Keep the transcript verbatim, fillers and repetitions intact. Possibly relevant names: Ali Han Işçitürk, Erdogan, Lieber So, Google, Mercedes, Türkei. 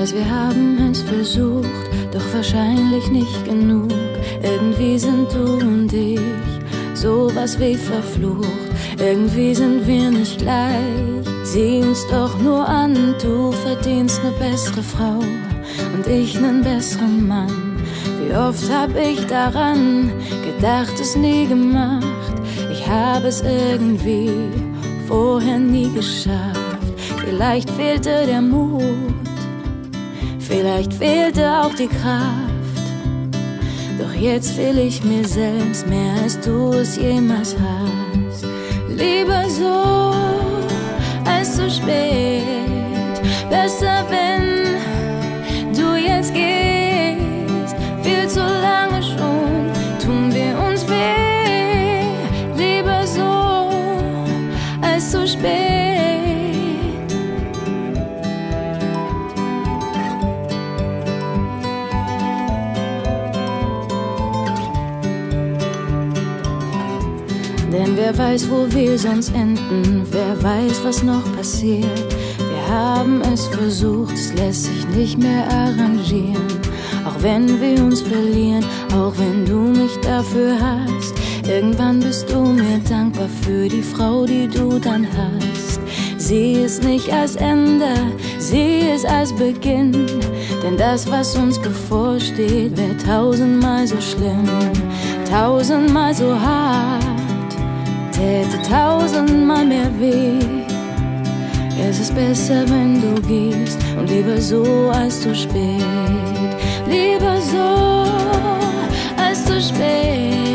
weiß, wir haben es versucht, doch wahrscheinlich nicht genug. Irgendwie sind du und ich sowas wie verflucht. Irgendwie sind wir nicht gleich. Sieh uns doch nur an, du verdienst eine bessere Frau und ich einen besseren Mann. Wie oft hab ich daran gedacht, es nie gemacht. Ich hab es irgendwie vorher nie geschafft. Vielleicht fehlte der Mut, vielleicht fehlte auch die Kraft. Doch jetzt will ich mir selbst mehr, als du es jemals hast. Lieber so als zu spät, besser wenn du jetzt gehst. Viel zu lange schon tun wir uns weh. Lieber so als zu spät. Denn wer weiß, wo wir sonst enden, wer weiß, was noch passiert. Wir haben es versucht, es lässt sich nicht mehr arrangieren. Auch wenn wir uns verlieren, auch wenn du mich dafür hast. Irgendwann bist du mir dankbar für die Frau, die du dann hast. Sieh es nicht als Ende, sieh es als Beginn. Denn das, was uns bevorsteht, wär tausendmal so schlimm, tausendmal so hart. Hätte tausendmal mehr weh. Es ist besser, wenn du gehst, und lieber so als zu spät. Lieber so als zu spät.